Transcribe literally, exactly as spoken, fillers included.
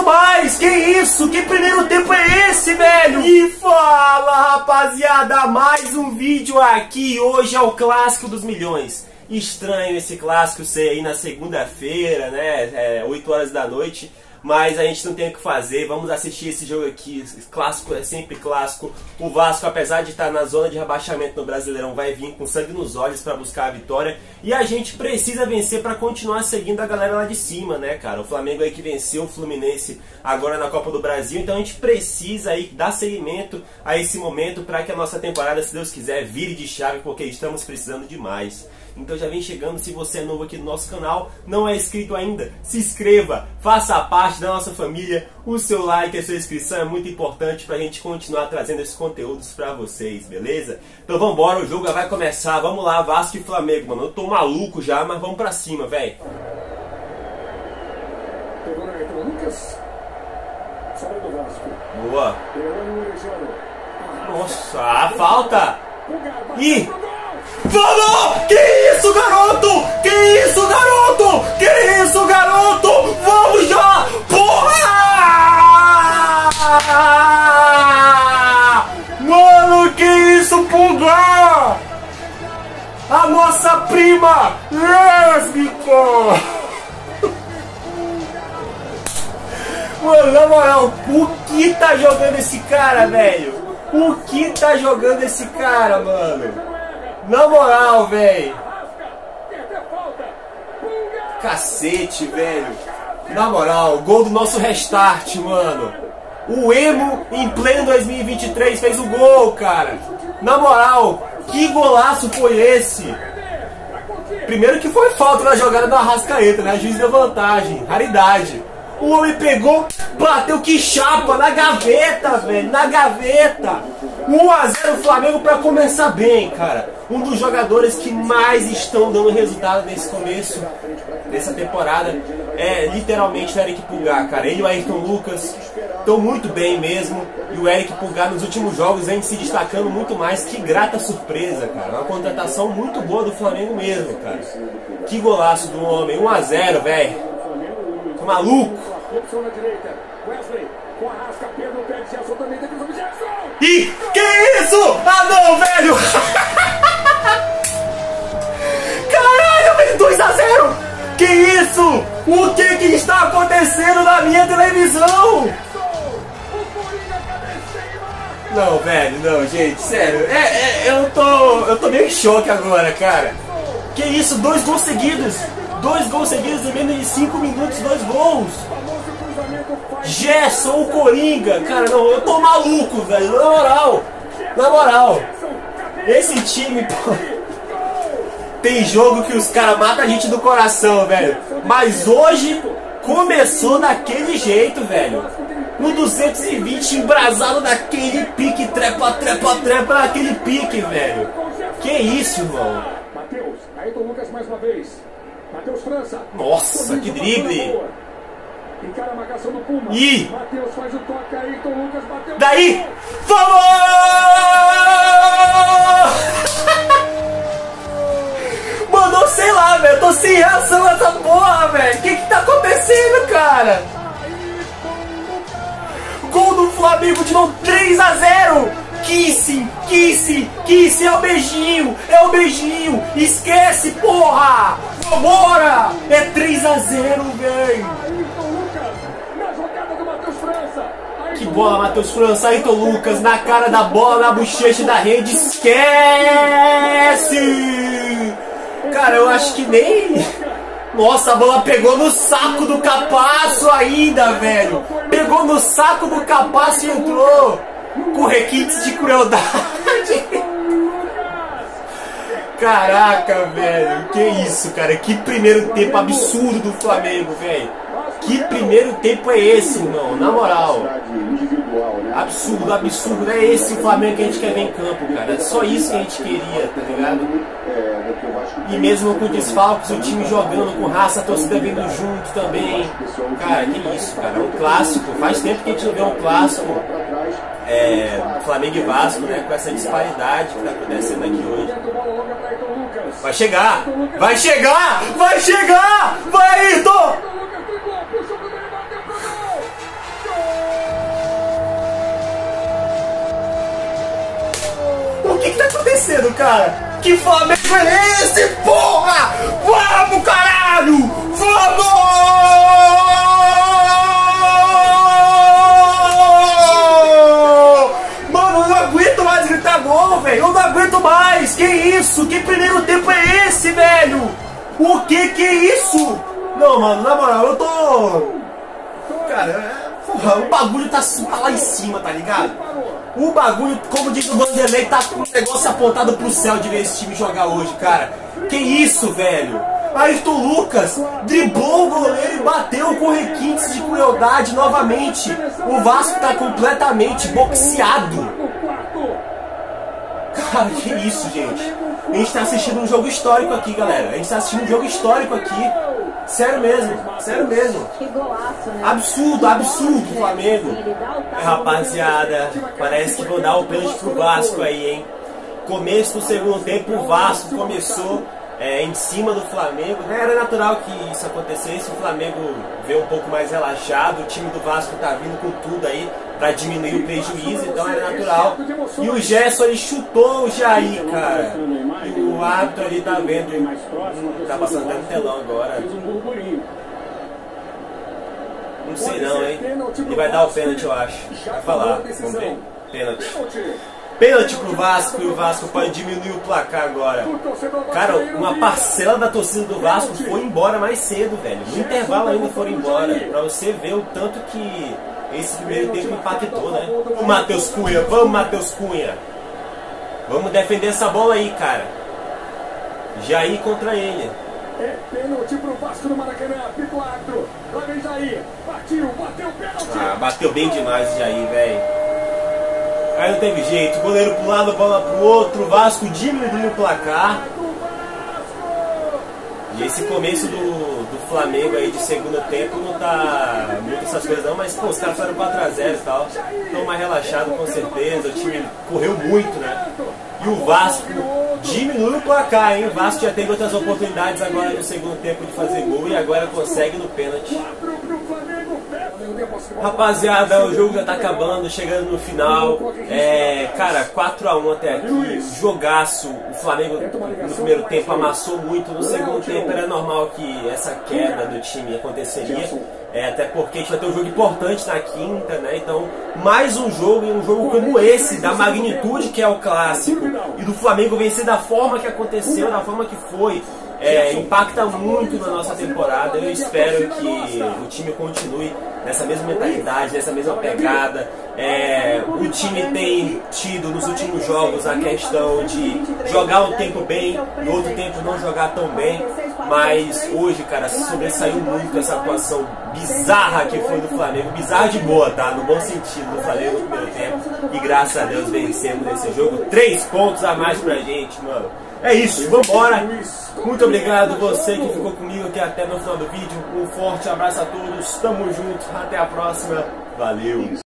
aguento mais. Que isso? Que primeiro tempo é esse, velho? E fala, rapaziada, mais um vídeo aqui. Hoje é o clássico dos milhões. Estranho esse clássico ser aí na segunda-feira, né? É, oito horas da noite. Mas a gente não tem o que fazer, vamos assistir esse jogo aqui. Clássico é sempre clássico. O Vasco, apesar de estar na zona de rebaixamento no Brasileirão, vai vir com sangue nos olhos para buscar a vitória. E a gente precisa vencer para continuar seguindo a galera lá de cima, né, cara? O Flamengo aí que venceu o Fluminense agora na Copa do Brasil. Então a gente precisa aí dar seguimento a esse momento para que a nossa temporada, se Deus quiser, vire de chave, porque estamos precisando demais. Então já vem chegando, se você é novo aqui no nosso canal, não é inscrito ainda, se inscreva, faça parte da nossa família. O seu like, a sua inscrição é muito importante pra gente continuar trazendo esses conteúdos pra vocês, beleza? Então vambora, o jogo já vai começar, vamos lá, Vasco e Flamengo, mano. Eu tô maluco já, mas vamos pra cima, velho. Pegou na Ayrton Lucas, saiu do Vasco. Boa. Nossa, a falta. Ih! Vamos! Que isso, garoto! Que isso, garoto! Que isso, garoto! Vamos já! Porra! Mano, que isso, Pulgar! A nossa prima lésbica! Mano, na moral, o que tá jogando esse cara, velho? O que tá jogando esse cara, mano? Na moral, velho. Cacete, velho. Na moral, gol do nosso restart, mano. O Emo, em pleno dois mil e vinte e três, fez o gol, cara. Na moral, que golaço foi esse? Primeiro que foi falta na jogada da Arrascaeta, né? A juiz deu vantagem, raridade. O homem pegou, bateu que chapa na gaveta, velho, na gaveta. um a zero Flamengo pra começar bem, cara. Um dos jogadores que mais estão dando resultado nesse começo, nessa temporada, é literalmente o Erick Pulgar, cara. Ele e o Ayrton Lucas estão muito bem mesmo. E o Erick Pulgar nos últimos jogos vem se destacando muito mais. Que grata surpresa, cara. Uma contratação muito boa do Flamengo mesmo, cara. Que golaço do homem. um a zero, velho. Maluco! Ih! Que isso? Ah não, velho! Caralho, velho! dois a zero! Que isso? O que que está acontecendo na minha televisão? Não, velho, não, gente, sério. É, é, eu tô. Eu tô meio em choque agora, cara. Que isso? Dois gols seguidos! Dois gols seguidos em menos de cinco minutos, dois gols. Gerson, o Coringa. Cara, não, eu tô maluco, velho. Na moral, na moral. Esse time, pô. Tem jogo que os caras matam a gente do coração, velho. Mas hoje começou daquele jeito, velho. No duzentos e vinte, embrasado daquele pique. Trepa, trepa, trepa, naquele pique, velho. Que isso, irmão. Matheus, Ayrton Lucas mais uma vez. Matheus França. Nossa, que drible! Encara a marcação do Puma. Ih! Matheus faz o toque, Ayrton Lucas bateu. Daí! Vamos! Mano, sei lá, velho. Tô sem reação nessa porra, velho. O que que tá acontecendo, cara? Gol do Flamengo de novo, três a zero! Kissing, kissing, kissing, é o beijinho, é o beijinho, esquece, porra, vambora, é três a zero, velho. Que bola, Matheus França, Ayrton Lucas, na cara da bola, na bochecha da rede, esquece, cara, eu acho que nem, nossa, a bola pegou no saco do Capasso ainda, velho, pegou no saco do Capasso e entrou. Com requintes de crueldade. Caraca, velho. Que isso, cara. Que primeiro tempo absurdo do Flamengo, velho. Que primeiro tempo é esse, irmão? Na moral. Absurdo, absurdo. É esse o Flamengo que a gente quer ver em campo, cara. É só isso que a gente queria, tá ligado? E mesmo com desfalques, o time jogando com raça, a torcida vindo junto também. Cara, que isso, cara. É um clássico. Faz tempo que a gente não vê um clássico. É, Flamengo e Vasco, né, com essa disparidade que tá acontecendo aqui hoje. Vai chegar! Vai chegar! Vai chegar! Vai, Ayrton! que que tá acontecendo, cara? Que Flamengo é esse, porra? Vamos, caralho! Vamos! Mano, eu não aguento mais gritar gol, velho. Eu não aguento mais. Que isso? Que primeiro tempo é esse, velho? O que que é isso? Não, mano, na moral, eu tô... Cara, porra, o bagulho tá, tá lá em cima, tá ligado? O bagulho, como diz o Wanderlei, tá com o negócio apontado pro céu de ver esse time jogar hoje, cara. Que isso, velho? Ayrton Lucas driblou o goleiro e bateu com requintes de crueldade novamente. O Vasco tá completamente boxeado. Cara, que isso, gente? A gente tá assistindo um jogo histórico aqui, galera. A gente tá assistindo um jogo histórico aqui. Sério mesmo, sério mesmo. Absurdo, absurdo, Flamengo. Rapaziada, parece que vou dar o pênalti pro Vasco aí, hein? Começo do segundo tempo, o Vasco começou é, em cima do Flamengo. Era natural que isso acontecesse, o Flamengo veio um pouco mais relaxado. O time do Vasco tá vindo com tudo aí pra diminuir o prejuízo, então era natural. E o Gerson, ele chutou o Jair, cara. E o árbitro ali tá vendo, tá passando até no telão agora. Não sei não, hein? Ele vai dar o pênalti, eu acho. Vai falar. Vamos ver. Pênalti. Pênalti pro Vasco, e o Vasco pode diminuir o placar agora. Cara, uma parcela da torcida do Vasco foi embora mais cedo, velho. No intervalo ainda foram embora. Pra você ver o tanto que esse primeiro tempo impactou, né? O Matheus Cunha, vamos, Matheus Cunha. Vamos defender essa bola aí, cara. Jair contra ele. É pênalti pro Vasco no Maracanã, apito árbitro. Lá vem Jair, partiu, bateu o pênalti. Ah, bateu bem demais o Jair, velho. Aí não teve jeito, goleiro pro lado, bola pro outro, Vasco diminuiu o placar. E esse começo do, do Flamengo aí de segundo tempo não tá muito essas coisas não, mas pô, os caras foram quatro a zero e tal. Estão mais relaxados com certeza, o time correu muito, né? E o Vasco diminui o placar, hein? O Vasco já teve outras oportunidades agora no segundo tempo de fazer gol e agora consegue no pênalti. Rapaziada, o jogo já tá acabando, chegando no final. É, cara, quatro a um até aqui, jogaço. O Flamengo no primeiro tempo amassou muito, no segundo tempo era normal que essa queda do time aconteceria. É, até porque a gente vai ter um jogo importante na quinta, né? Então, mais um jogo, e um jogo como esse, da magnitude que é o clássico, e do Flamengo vencer da forma que aconteceu, da forma que foi. É, impacta muito na nossa temporada. Eu espero que o time continue nessa mesma mentalidade, nessa mesma pegada. É, o time tem tido nos últimos jogos a questão de jogar um tempo bem e outro tempo não jogar tão bem, mas hoje, cara, sobressaiu muito essa atuação bizarra que foi do Flamengo. Bizarra de boa, tá? No bom sentido do Flamengo no primeiro tempo, e graças a Deus vencemos nesse jogo. Três pontos a mais pra gente, mano. É isso, vambora. Muito obrigado você que ficou comigo aqui até no final do vídeo. Um forte abraço a todos, tamo junto, até a próxima, valeu!